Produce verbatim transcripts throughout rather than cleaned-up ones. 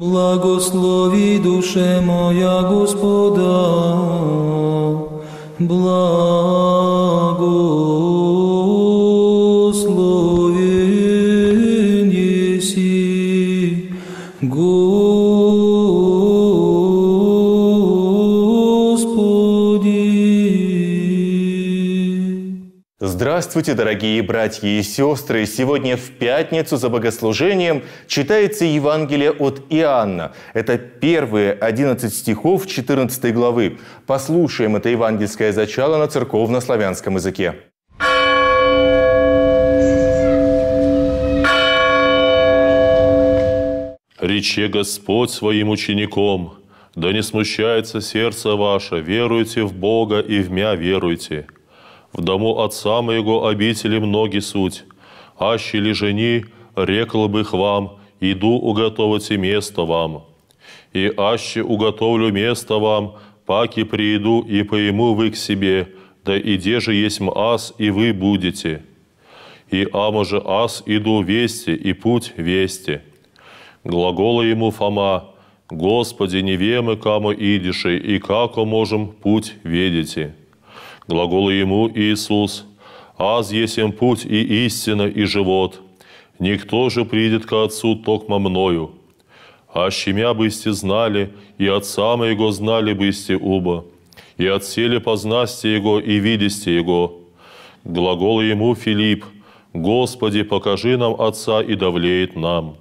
Благослови, душе моя, Господа, благословен еси, Господи. Здравствуйте, дорогие братья и сестры! Сегодня в пятницу за богослужением читается Евангелие от Иоанна. Это первые одиннадцать стихов четырнадцатой главы. Послушаем это евангельское зачало на церковно-славянском языке. «Рече Господь своим учеником, да не смущается сердце ваше, веруйте в Бога и в мя веруйте. В дому отца моего обители многие суть. Аще ли жени, рекла бы их вам, иду уготовите место вам. И аще уготовлю место вам, паки приеду и поиму вы к себе, да иде же есть ас, и вы будете. И ама же ас иду вести, и путь вести». Глагола ему Фома: «Господи, не вемы, камо идиши, и како можем путь ведите». Глагол ему Иисус: «Аз есем путь и истина и живот. Никто же придет ко Отцу токмо мною. Аще мя бысте знали, и Отца моего знали бысте уба. И отселе познасте Его и видесте Его». Глагол ему Филипп: «Господи, покажи нам Отца и довлеет нам».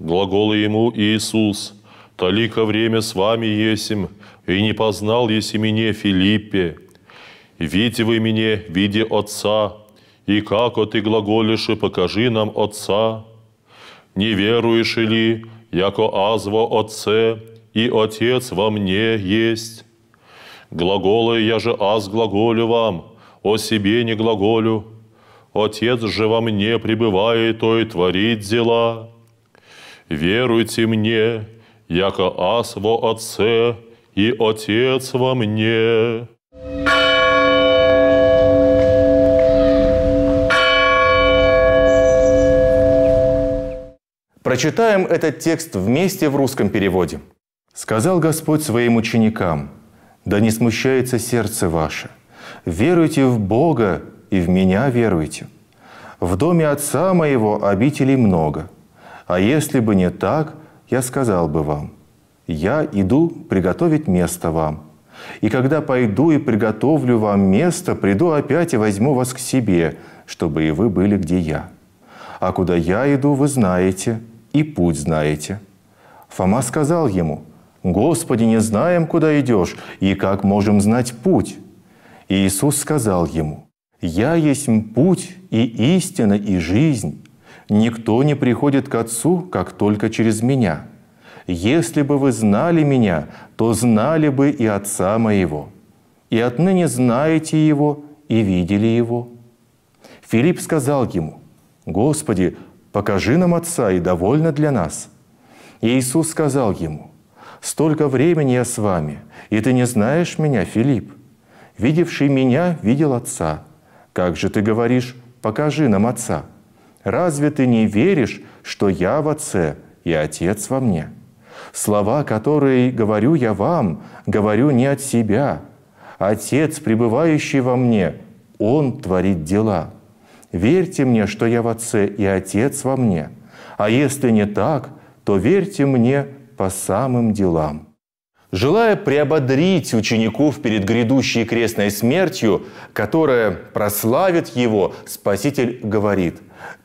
Глагол ему Иисус: «Талика время с вами есим, и не познал еси меня, Филиппе. Видите вы меня, виде Отца, и како ты глаголишь, покажи нам Отца. Не веруешь ли, яко аз во Отце, и Отец во мне есть? Глаголы я же аз глаголю вам, о себе не глаголю. Отец же во мне пребывает, то и творит дела. Веруйте мне, яко аз во Отце, и Отец во мне». Прочитаем этот текст вместе в русском переводе. «Сказал Господь своим ученикам: да не смущается сердце ваше, веруйте в Бога и в меня веруйте. В доме Отца моего обителей много, а если бы не так, я сказал бы вам: я иду приготовить место вам. И когда пойду и приготовлю вам место, приду опять и возьму вас к себе, чтобы и вы были, где я. А куда я иду, вы знаете, и путь знаете». Фома сказал ему: «Господи, не знаем, куда идешь, и как можем знать путь?» И Иисус сказал ему: «Я есть путь и истина и жизнь. Никто не приходит к Отцу, как только через меня. Если бы вы знали меня, то знали бы и Отца моего. И отныне знаете Его и видели Его». Филипп сказал ему: «Господи, покажи нам Отца, и довольно для нас». И Иисус сказал ему: «Столько времени я с вами, и ты не знаешь меня, Филипп. Видевший меня, видел Отца. Как же ты говоришь: покажи нам Отца? Разве ты не веришь, что я в Отце и Отец во мне? Слова, которые говорю я вам, говорю не от себя. Отец, пребывающий во мне, Он творит дела. Верьте мне, что я в Отце и Отец во мне. А если не так, то верьте мне по самым делам». Желая приободрить учеников перед грядущей крестной смертью, которая прославит его, Спаситель говорит: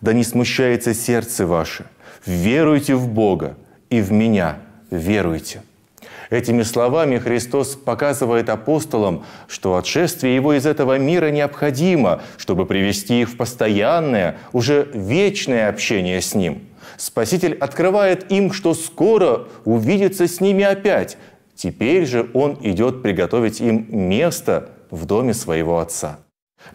«Да не смущается сердце ваше, веруйте в Бога и в меня веруйте». Этими словами Христос показывает апостолам, что отшествие Его из этого мира необходимо, чтобы привести их в постоянное, уже вечное общение с Ним. Спаситель открывает им, что скоро увидится с ними опять. Теперь же Он идет приготовить им место в доме своего Отца.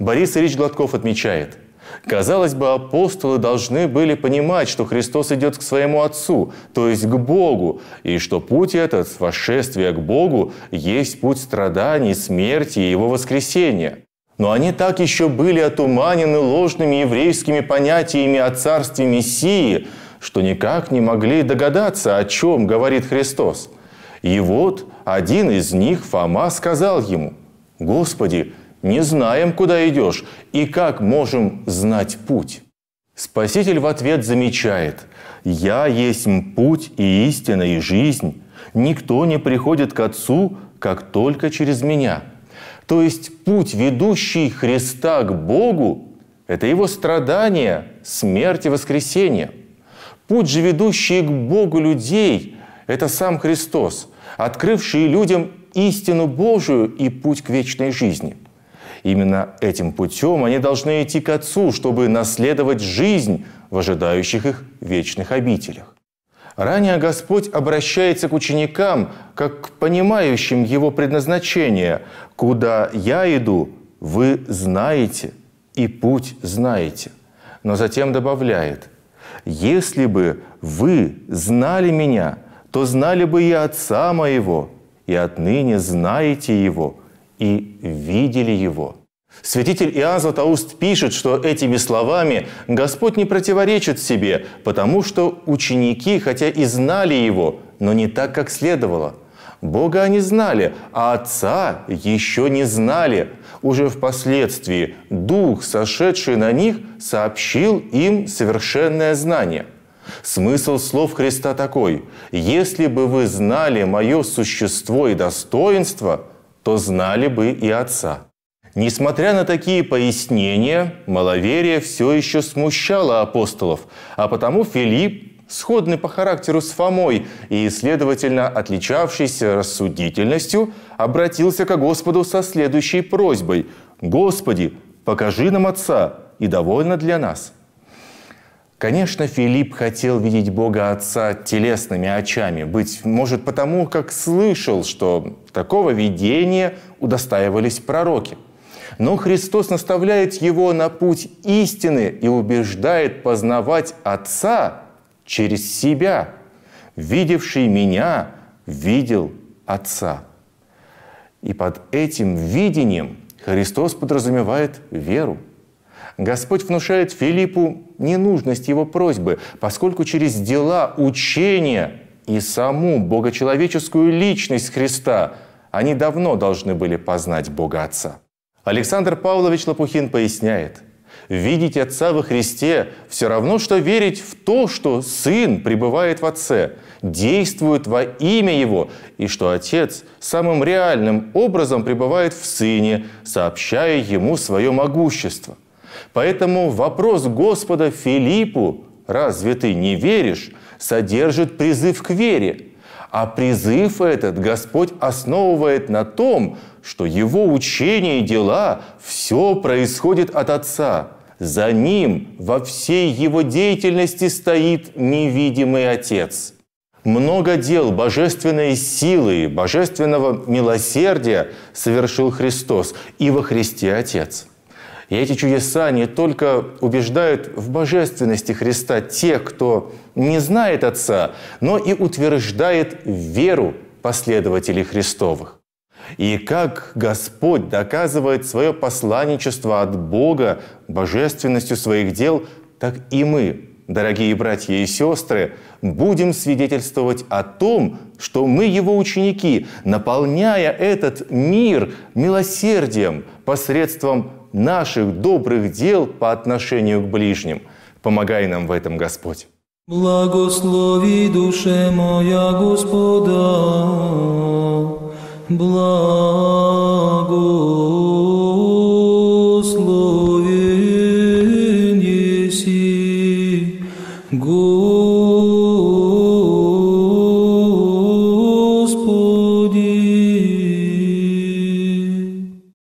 Борис Ильич Гладков отмечает: «Казалось бы, апостолы должны были понимать, что Христос идет к своему Отцу, то есть к Богу, и что путь этот, восшествие к Богу, есть путь страданий, смерти и Его воскресения. Но они так еще были отуманены ложными еврейскими понятиями о царстве Мессии, что никак не могли догадаться, о чем говорит Христос. И вот один из них, Фома, сказал ему: «Господи, не знаем, куда идешь, и как можем знать путь?» Спаситель в ответ замечает: «Я есть путь и истина и жизнь. Никто не приходит к Отцу, как только через Меня». То есть путь, ведущий Христа к Богу, – это Его страдания, смерть и воскресение. Путь же, ведущий к Богу людей, – это сам Христос, открывший людям истину Божию и путь к вечной жизни. Именно этим путем они должны идти к Отцу, чтобы наследовать жизнь в ожидающих их вечных обителях. Ранее Господь обращается к ученикам, как к понимающим Его предназначение. «Куда Я иду, вы знаете, и путь знаете». Но затем добавляет: «Если бы вы знали Меня, то знали бы и Отца Моего, и отныне знаете Его, и видели Его». Святитель Иоанн Златоуст пишет, что этими словами Господь не противоречит себе, потому что ученики, хотя и знали Его, но не так, как следовало. Бога они знали, а Отца еще не знали. Уже впоследствии Дух, сошедший на них, сообщил им совершенное знание. Смысл слов Христа такой: «Если бы вы знали Мое существо и достоинство, то знали бы и Отца». Несмотря на такие пояснения, маловерие все еще смущало апостолов, а потому Филипп, сходный по характеру с Фомой и, следовательно, отличавшийся рассудительностью, обратился ко Господу со следующей просьбой: «Господи, покажи нам Отца, и довольно для нас». Конечно, Филипп хотел видеть Бога Отца телесными очами, быть может потому, как слышал, что такого видения удостаивались пророки. Но Христос наставляет его на путь истины и убеждает познавать Отца через себя. «Видевший Меня, видел Отца». И под этим видением Христос подразумевает веру. Господь внушает Филиппу ненужность его просьбы, поскольку через дела, учения и саму богочеловеческую личность Христа они давно должны были познать Бога Отца. Александр Павлович Лопухин поясняет: «Видеть Отца во Христе все равно, что верить в то, что Сын пребывает в Отце, действует во имя Его, и что Отец самым реальным образом пребывает в Сыне, сообщая Ему свое могущество». Поэтому вопрос Господа Филиппу «Разве ты не веришь?» содержит призыв к вере, а призыв этот Господь основывает на том, что Его учение и дела все происходит от Отца, за Ним во всей Его деятельности стоит невидимый Отец. Много дел божественной силы, божественного милосердия совершил Христос, и во Христе Отец. И эти чудеса не только убеждают в божественности Христа тех, кто не знает Отца, но и утверждает веру последователей Христовых. И как Господь доказывает свое посланничество от Бога божественностью своих дел, так и мы, дорогие братья и сестры, будем свидетельствовать о том, что мы Его ученики, наполняя этот мир милосердием посредством наших добрых дел по отношению к ближним. Помогай нам в этом, Господь. Благослови, душе моя, Господа, благословен еси, Господь.